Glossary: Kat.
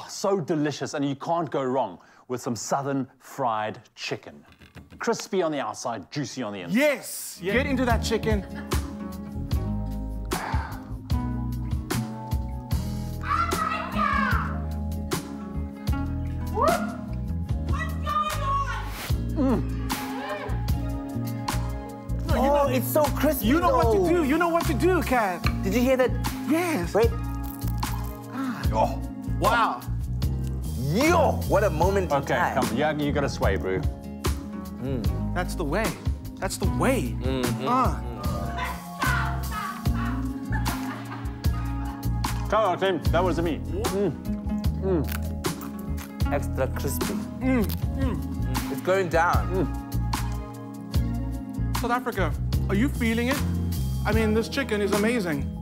Oh, so delicious, and you can't go wrong with some southern fried chicken. Crispy on the outside, juicy on the inside. Yes! Yeah. Get into that chicken. It's so crispy. You know what to do. You know what to do, Kat. Did you hear that? Yes. Wait. Oh. Wow. Yo, what a moment in time. Okay, come on. You got to sway, bro. Mm. That's the way. That's the way. Mm-hmm. Come on, Tim. That was me. Mm. Mm. Extra crispy. Mm. Mm. It's going down. Mm. South Africa. Are you feeling it? I mean, this chicken is amazing.